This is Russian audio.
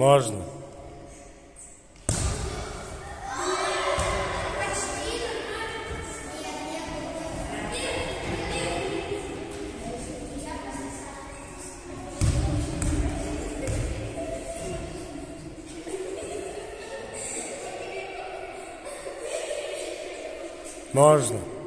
Можно. Можно.